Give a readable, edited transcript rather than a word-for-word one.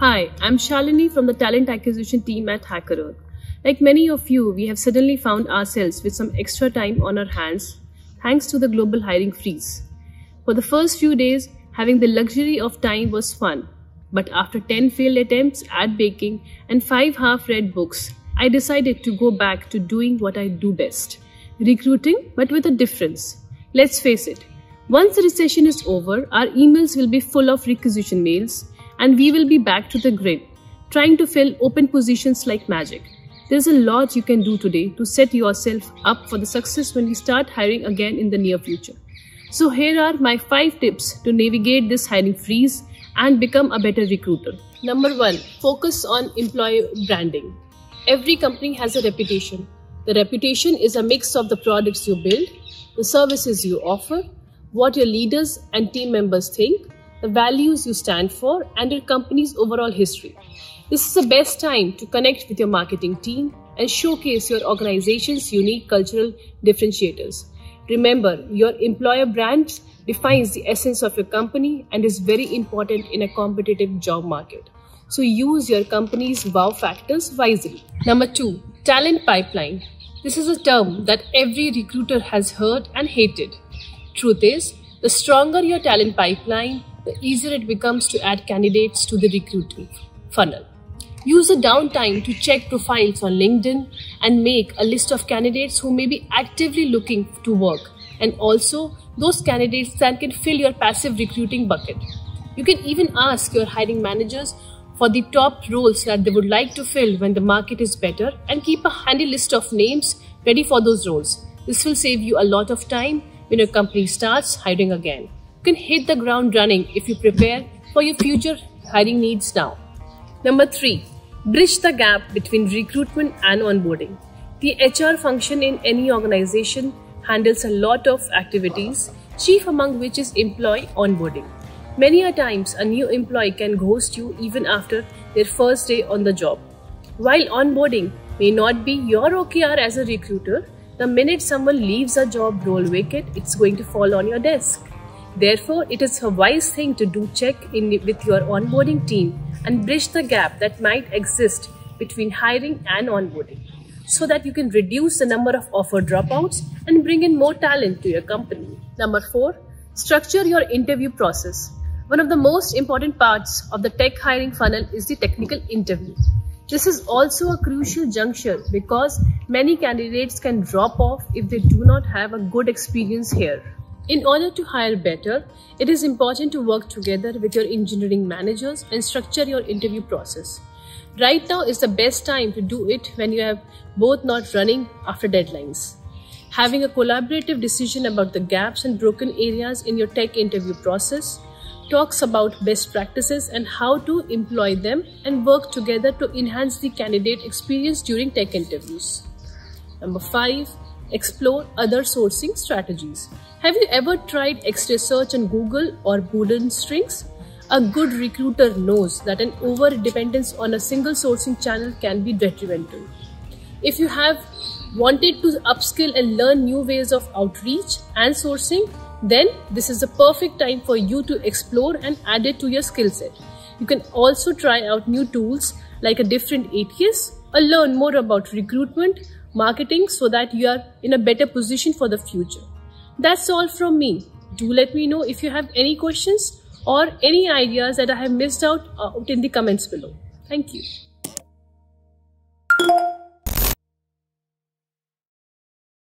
Hi, I'm Shalini from the Talent Acquisition team at HackerEarth. Like many of you, we have suddenly found ourselves with some extra time on our hands thanks to the global hiring freeze. For the first few days, having the luxury of time was fun. But after 10 failed attempts at baking and 5 half-read books, I decided to go back to doing what I do best, recruiting, but with a difference. Let's face it, once the recession is over, our emails will be full of requisition mails and we will be back to the grid, trying to fill open positions like magic. There's a lot you can do today to set yourself up for the success when we start hiring again in the near future. So here are my 5 tips to navigate this hiring freeze and become a better recruiter. Number 1, focus on employer branding. Every company has a reputation. The reputation is a mix of the products you build, the services you offer, what your leaders and team members think, the values you stand for, and your company's overall history. This is the best time to connect with your marketing team and showcase your organization's unique cultural differentiators. Remember, your employer brand defines the essence of your company and is very important in a competitive job market. So use your company's wow factors wisely. Number 2, talent pipeline. This is a term that every recruiter has heard and hated. Truth is, the stronger your talent pipeline, the easier it becomes to add candidates to the recruiting funnel. Use the downtime to check profiles on LinkedIn and make a list of candidates who may be actively looking to work, and also those candidates that can fill your passive recruiting bucket. You can even ask your hiring managers for the top roles that they would like to fill when the market is better and keep a handy list of names ready for those roles. This will save you a lot of time when your company starts hiring again. You can hit the ground running if you prepare for your future hiring needs now. Number 3, bridge the gap between recruitment and onboarding. The HR function in any organization handles a lot of activities, chief among which is employee onboarding. Many a times, a new employee can ghost you even after their first day on the job. While onboarding may not be your OKR as a recruiter, the minute someone leaves a job role vacant, it's going to fall on your desk. Therefore, it is a wise thing to do check in with your onboarding team and bridge the gap that might exist between hiring and onboarding, so that you can reduce the number of offer dropouts and bring in more talent to your company. Number 4, structure your interview process. One of the most important parts of the tech hiring funnel is the technical interview. This is also a crucial juncture because many candidates can drop off if they do not have a good experience here. In order to hire better, it is important to work together with your engineering managers and structure your interview process. Right now is the best time to do it when you have both not running after deadlines. Having a collaborative decision about the gaps and broken areas in your tech interview process, talks about best practices and how to employ them, and work together to enhance the candidate experience during tech interviews. Number 5, explore other sourcing strategies. Have you ever tried extra search on Google or Boolean strings? A good recruiter knows that an over-dependence on a single sourcing channel can be detrimental. If you have wanted to upskill and learn new ways of outreach and sourcing, then this is the perfect time for you to explore and add it to your skill set. You can also try out new tools like a different ATS or learn more about recruitment, marketing, so that you are in a better position for the future. That's all from me. Do let me know if you have any questions or any ideas that I have missed out in the comments below. Thank you.